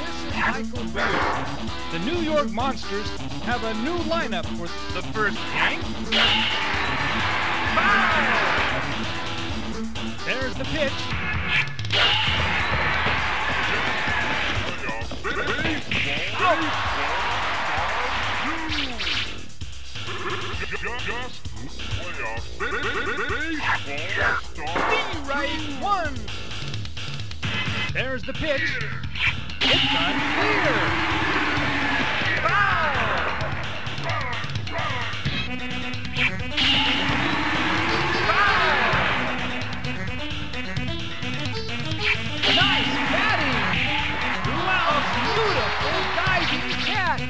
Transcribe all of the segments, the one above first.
This is Michael Briggs. The New York Monsters have a new lineup for the first game. Foul! There's the pitch. The right one. There's the pitch. It's unclear. Foul! Nice batting. Wow, beautiful diving catch.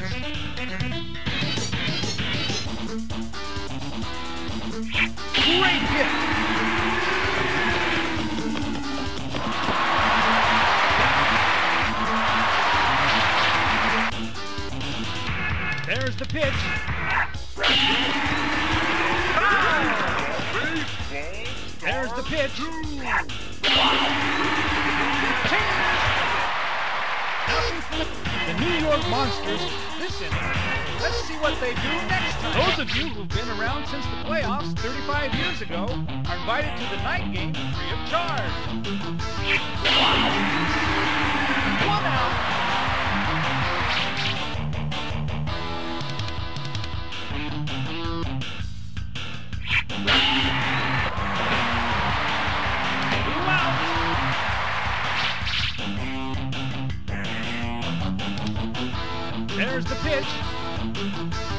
Great hit. There's the pitch. There's the pitch. The New York Monsters, listen, let's see what they do next time. Those of you who've been around since the playoffs 35 years ago are invited to the night game free of charge. One out. There's the pitch.